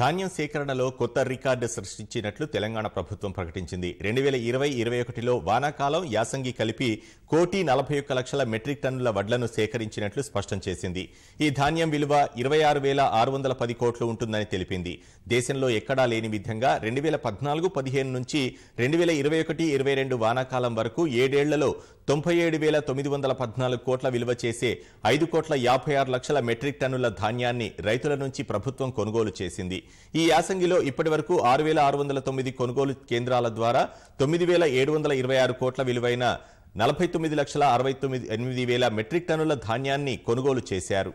ధాన్యం సేకరణలో కొత్త రికార్డు సృష్టించినట్లు తెలంగాణ ప్రభుత్వం ప్రకటించింది. 2020-21లో వానాకాలం యాసంగి కలిపి 1,41,00,000 మెట్రిక్ టన్నుల వడ్లను సేకరించినట్లు స్పష్టం చేసింది. ఈ ధాన్యం విలువ 26,610 కోట్లు ఉంటుందని తెలిపింది. దేశంలో ఎక్కడా లేని విధంగా 2014-15 నుంచి 2021-22 వానాకాలం వరకు ఏడేళ్లలో 97,914 కోట్ల విలువ చేసే 5,56,00,000 మెట్రిక్ టన్నుల ధాన్యాన్ని రైతుల నుంచి ప్రభుత్వం కొనుగోలు చేసింది. ఈ యాసంగిలో ఇప్పటివరకు 6,609 కొనుగోలు కేంద్రాల ద్వారా 9,726 కోట్ల విలువైన 49,68,000 మెట్రిక్ టన్నుల ధాన్యాన్ని కొనుగోలు చేశారు.